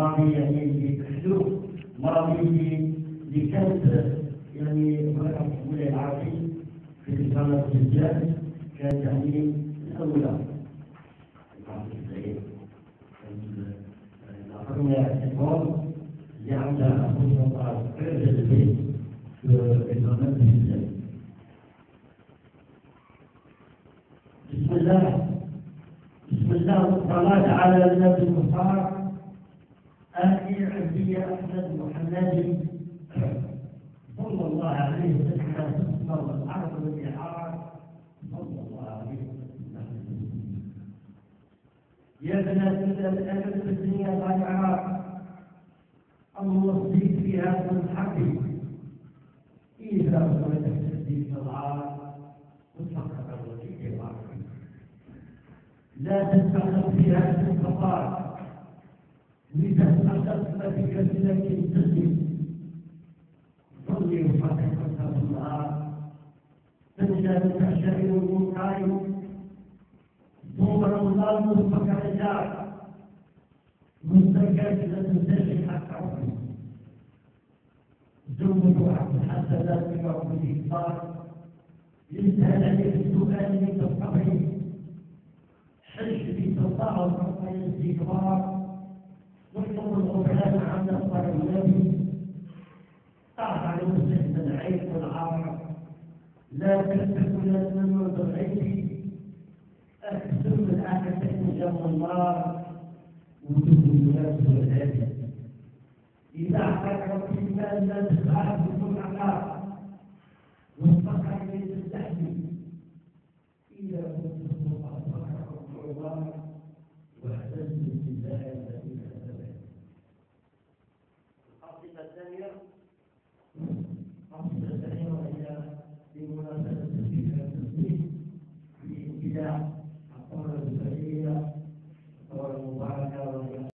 ماضي يعني باسلوب، ماضي بكسر يعني مرحله التحويل العربي في رساله الجاز كتعليم الاولى. الأقرمة اعتبار اللي عندها خصوصا خارج البيت في رساله الجاز. بسم الله والصلاة على النبي المصطفى. أني عبدي أحمد محمد صلى الله عليه وسلم صلى العرب والإعراب صلى الله عليه وسلم. يا بنات الأمل في الدنيا ضيعاء الله يزيد فيها من حقي إذا أردت تزيد العار وتفقد الوجه العار لا تتفقد فيها من الفقار لتتحقق بك لك التسليم صلي وحققتها بالنهار تنجى بتعشر والمنكر ثم رمضان مصفك حجار مستكاك لا تنتهي حتى عمري زوج وعد حتى لا تقع بالإكثار يسهل عليك السؤال من تصحبه حج بتطاع الرقم الاستكبار ويقوم الغفلان عن أخبار النبي تعرف على مسجد العيب والعار لا تكتب لنا من الغيب أكثر من أكثر جمع النار وجود الناس والهادي إذا أعطاك الإيمان لا تسعد بدون عقاب واستقع من التحدي إلى أن تصبح أصحاب العباد واحتجت بالله الثانية وهي بمناسبة التسليم بابتداء الثورة الفكرية الثورة المباركة